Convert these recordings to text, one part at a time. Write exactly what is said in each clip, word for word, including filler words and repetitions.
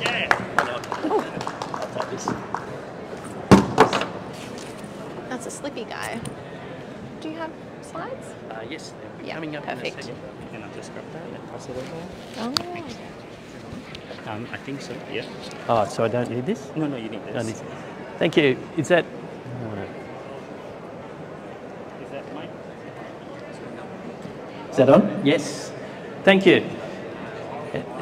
clap. Yeah. Oh. I'll type this. That's a slippy guy. Do you have slides? Uh, yes, they're yeah, coming up perfect. In a second. And I'll just grab that and pass it over. Oh. Um, I think so, yeah. Oh, so I don't need this? No, no, you need this. I need this. Thank you. Is that... Is that Mike? Is that on? Yes. Thank you.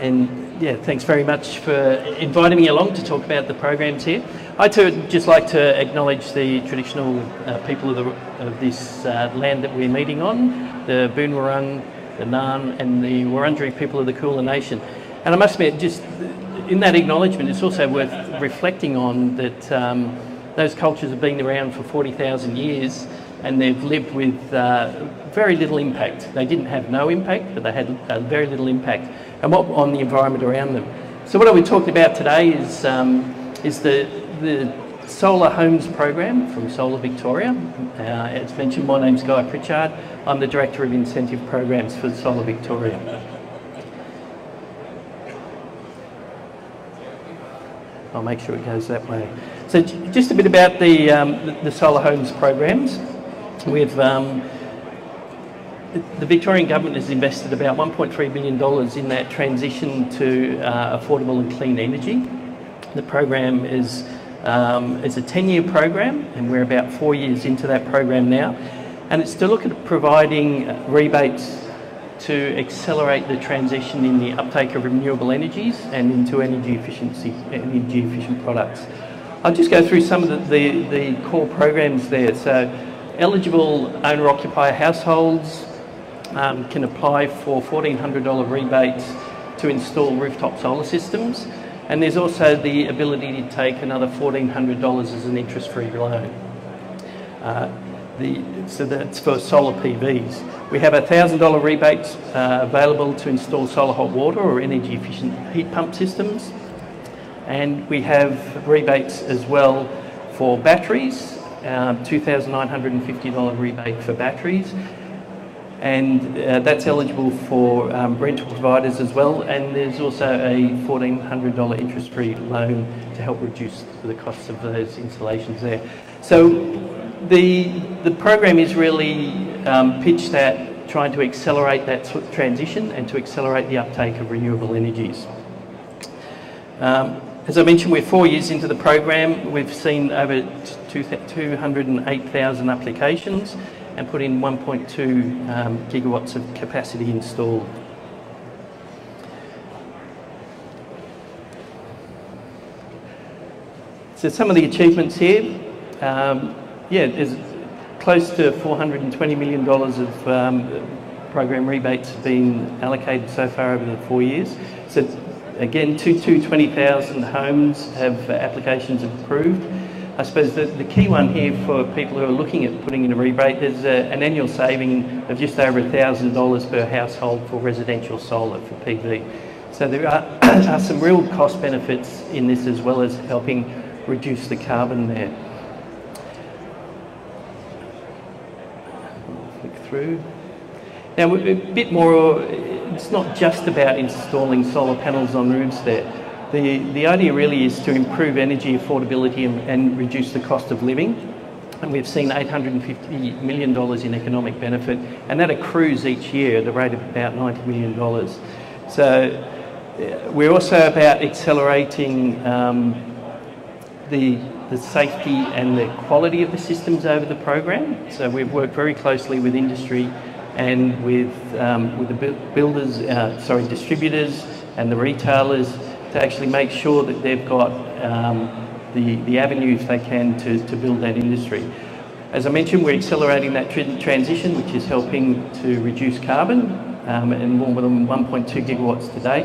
And yeah, thanks very much for inviting me along to talk about the programs here. I too would just like to acknowledge the traditional uh, people of, the, of this uh, land that we're meeting on, the Boon Wurrung, the Naan and the Wurundjeri people of the Kulin Nation. And I must admit, just in that acknowledgement, it's also worth reflecting on that um, those cultures have been around for forty thousand years and they've lived with uh, very little impact. They didn't have no impact, but they had uh, very little impact and what on the environment around them. So what are we talking about today is, um, is the, the Solar Homes Program from Solar Victoria. Uh, as mentioned, my name's Guy Pritchard. I'm the Director of Incentive Programs for Solar Victoria. I'll make sure it goes that way. So just a bit about the, um, the, the Solar Homes Programs. We've um, The Victorian Government has invested about one point three billion dollars in that transition to uh, affordable and clean energy. The program is um, it's a ten-year program and we're about four years into that program now. And it's to look at providing rebates to accelerate the transition in the uptake of renewable energies and into energy efficiency, energy efficient products. I'll just go through some of the, the, the core programs there. So eligible owner-occupier households Um, can apply for one thousand four hundred dollar rebates to install rooftop solar systems, and there's also the ability to take another one thousand four hundred dollars as an interest-free loan. Uh, the, so that's for solar P Vs. We have a one thousand dollar rebates uh, available to install solar hot water or energy-efficient heat pump systems, and we have rebates as well for batteries, uh, two thousand nine hundred fifty dollar rebate for batteries, and uh, that's eligible for um, rental providers as well, and there's also a one thousand four hundred dollar interest-free loan to help reduce the costs of those installations there. So the, the program is really um, pitched at trying to accelerate that transition and to accelerate the uptake of renewable energies. Um, as I mentioned, we're four years into the program. We've seen over two hundred eight thousand applications and put in one point two um, gigawatts of capacity installed. So some of the achievements here, um, yeah, there's close to four hundred twenty million dollars of um, program rebates have been allocated so far over the four years. So again, two hundred twenty thousand homes have applications approved. I suppose the, the key one here for people who are looking at putting in a rebate, there's a, an annual saving of just over one thousand dollars per household for residential solar for P V. So there are, are some real cost benefits in this as well as helping reduce the carbon there. Flick through. Now a bit more, it's not just about installing solar panels on roofs there. The, the idea really is to improve energy affordability and, and reduce the cost of living. And we've seen eight hundred fifty million dollars in economic benefit, and that accrues each year at the rate of about ninety million dollars. So uh, we're also about accelerating um, the, the safety and the quality of the systems over the program. So we've worked very closely with industry and with, um, with the builders, uh, sorry, distributors and the retailers, to actually make sure that they've got um, the, the avenues they can to, to build that industry. As I mentioned, we're accelerating that transition, which is helping to reduce carbon um, and more than one point two gigawatts today.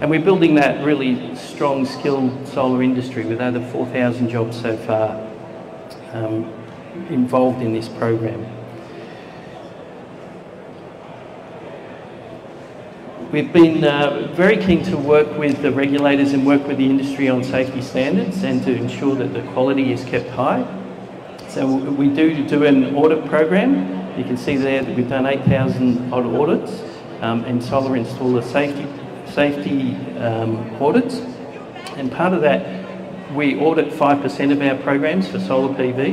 And we're building that really strong, skilled solar industry with over four thousand jobs so far um, involved in this program. We've been uh, very keen to work with the regulators and work with the industry on safety standards and to ensure that the quality is kept high. So we do do an audit program. You can see there that we've done eight thousand odd audits um, and solar installer safety, safety um, audits. And part of that, we audit five percent of our programs for solar P V,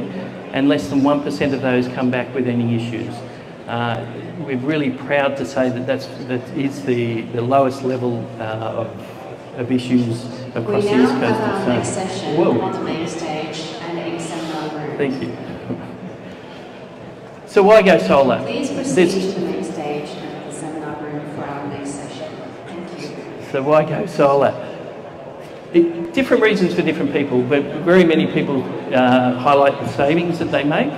and less than one percent of those come back with any issues. Uh, we're really proud to say that that's, that is the, the lowest level uh, of, of issues across the East Coast. We now have our next session on the main stage and in seminar room. Thank you. So why go solar? Please proceed There's, to the main stage and the seminar room for our next session. Thank you. So why go solar? It, different reasons for different people, but very many people uh, highlight the savings that they make,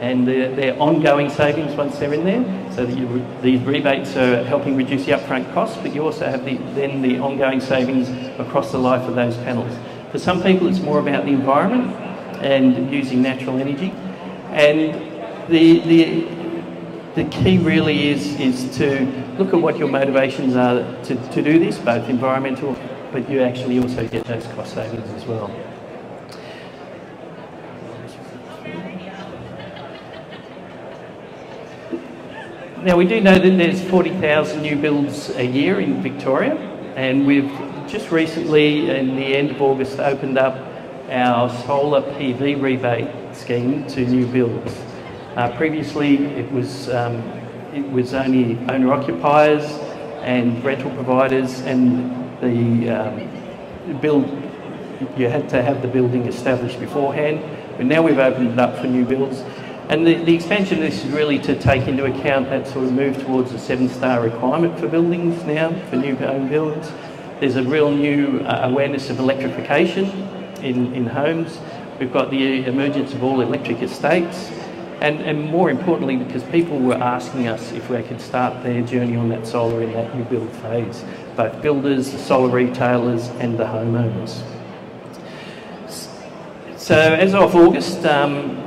and their, their ongoing savings once they're in there, so that you, these rebates are helping reduce the upfront costs, but you also have the, then the ongoing savings across the life of those panels. For some people it's more about the environment and using natural energy, and the, the, the key really is, is to look at what your motivations are to, to do this, both environmental, but you actually also get those cost savings as well. Now we do know that there's forty thousand new builds a year in Victoria, and we've just recently, in the end of August, opened up our solar P V rebate scheme to new builds. Uh, previously, it was um, it was only owner occupiers and rental providers, and the um, build you had to have the building established beforehand. But now we've opened it up for new builds. And the, the expansion of this is really to take into account that sort of move towards a seven-star requirement for buildings now, for new home builds. There's a real new uh, awareness of electrification in, in homes. We've got the emergence of all electric estates. And, and more importantly, because people were asking us if we could start their journey on that solar in that new build phase, both builders, the solar retailers and the homeowners. So as of August, um,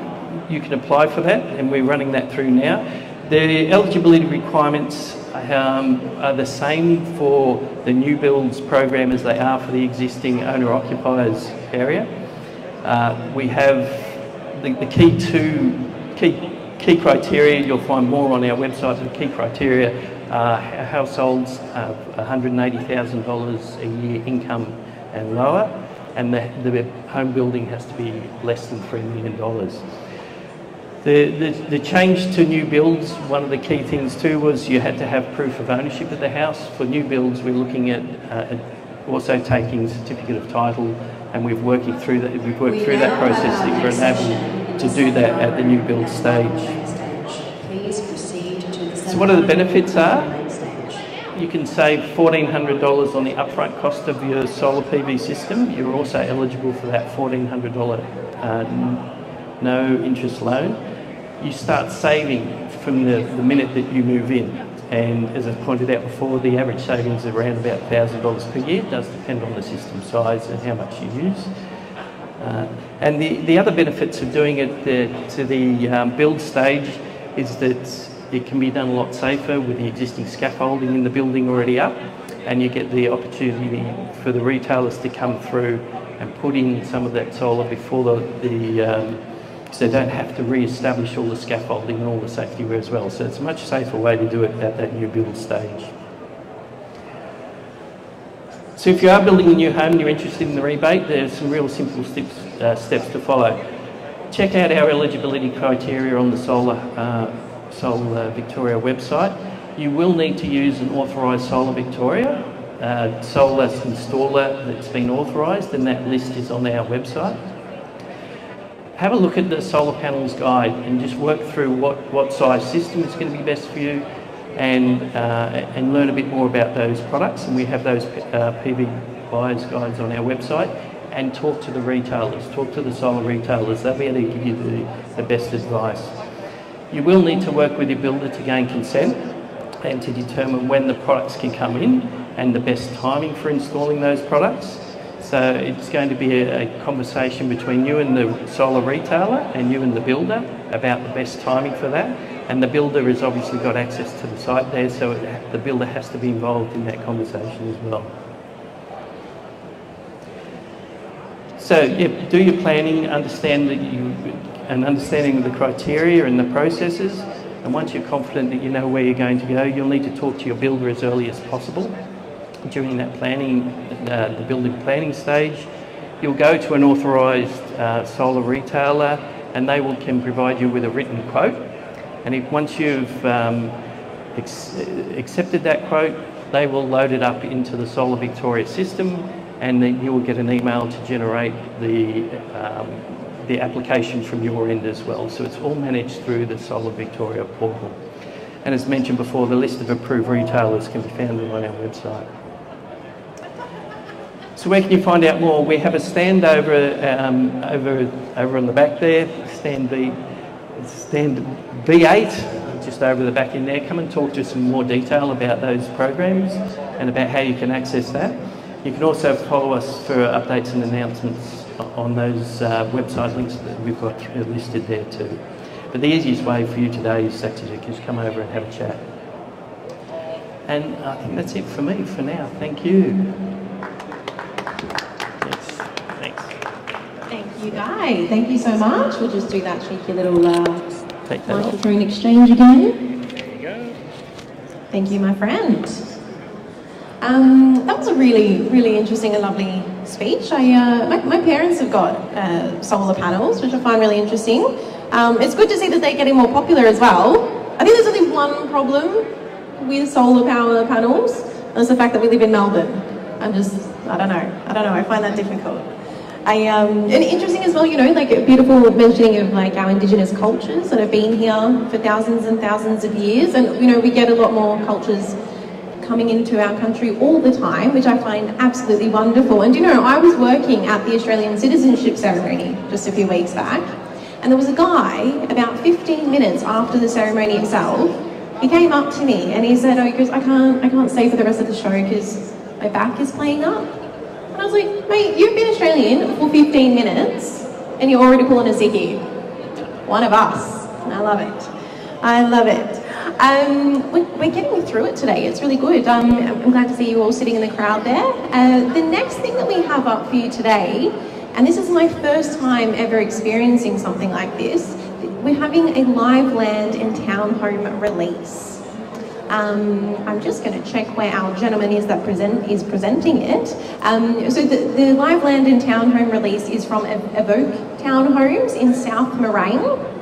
you can apply for that, and we're running that through now. The eligibility requirements um, are the same for the new builds program as they are for the existing owner-occupiers area. Uh, we have the, the key two key, key criteria. You'll find more on our website. The key criteria are households of one hundred eighty thousand dollars a year income and lower, and the, the home building has to be less than three million dollars. The, the, the change to new builds, one of the key things too was you had to have proof of ownership of the house. For new builds, we're looking at uh, also taking certificate of title, and we've working through that. We've worked we through that process that we're able to do that at the new build stage. Please proceed to the so what are the benefits are? You can save fourteen hundred dollars on the upfront cost of your solar P V system. You're also eligible for that fourteen hundred dollar. Uh, no interest loan. You start saving from the, the minute that you move in, and as I pointed out before, the average savings are around about one thousand dollars per year. It does depend on the system size and how much you use. Uh, and the, the other benefits of doing it the, to the um, build stage is that it can be done a lot safer with the existing scaffolding in the building already up, and you get the opportunity for the retailers to come through and put in some of that solar before the, the um, so they don't have to re-establish all the scaffolding and all the safety wear as well. So it's a much safer way to do it at that new build stage. So if you are building a new home and you're interested in the rebate, there's some real simple steps, uh, steps to follow. Check out our eligibility criteria on the Solar, uh, Solar Victoria website. You will need to use an authorised Solar Victoria, uh, solar installer that's been authorised, and that list is on our website. Have a look at the solar panels guide and just work through what, what size system is going to be best for you, and, uh, and learn a bit more about those products. And we have those uh, P V buyers guides on our website, and talk to the retailers, talk to the solar retailers. They'll be able to give you the, the best advice. You will need to work with your builder to gain consent and to determine when the products can come in and the best timing for installing those products. So it's going to be a, a conversation between you and the solar retailer and you and the builder about the best timing for that. And the builder has obviously got access to the site there, so it, the builder has to be involved in that conversation as well. So yeah, do your planning, understand that you, an understanding of the criteria and the processes. And once you're confident that you know where you're going to go, you'll need to talk to your builder as early as possible. during that planning, uh, the building planning stage, you'll go to an authorised uh, solar retailer, and they will can provide you with a written quote. And if once you've um, accepted that quote, they will load it up into the Solar Victoria system, and then you will get an email to generate the um, the application from your end as well. So it's all managed through the Solar Victoria portal. And as mentioned before, the list of approved retailers can be found on our website. So where can you find out more? We have a stand over um, over over on the back there, stand B, stand B eight, just over the back in there. Come and talk to us in more detail about those programs and about how you can access that. You can also follow us for updates and announcements on those uh, website links that we've got listed there too. But the easiest way for you today is actually to just come over and have a chat. And I think that's it for me for now. Thank you. Yes, thanks. Thank you, Guy. Thank you so much. We'll just do that cheeky little uh, microphone exchange again. There you go. Thank you, my friend. Um, that was a really, really interesting and lovely speech. I, uh, my, my parents have got uh, solar panels, which I find really interesting. Um, it's good to see that they're getting more popular as well. I think there's only one problem with solar power panels, and it's the fact that we live in Melbourne. I'm just, I don't know, I don't know, I find that difficult. I, um, and interesting as well, you know, like a beautiful mentioning of like our Indigenous cultures that have been here for thousands and thousands of years, and you know, we get a lot more cultures coming into our country all the time, which I find absolutely wonderful. And you know, I was working at the Australian Citizenship Ceremony just a few weeks back, and there was a guy, about fifteen minutes after the ceremony itself, he came up to me and he said, oh, he goes, I can't, I can't stay for the rest of the show because my back is playing up. And I was like, mate, you've been Australian for fifteen minutes and you're already pulling a sickie. One of us. And I love it. I love it. Um, we're, we're getting through it today. It's really good. Um, I'm glad to see you all sitting in the crowd there. Uh, the next thing that we have up for you today, and this is my first time ever experiencing something like this, we're having a live land and townhome release. Um, I'm just going to check where our gentleman is that present is presenting it. Um, so the, the live land and townhome release is from Evoke Townhomes in South Morang.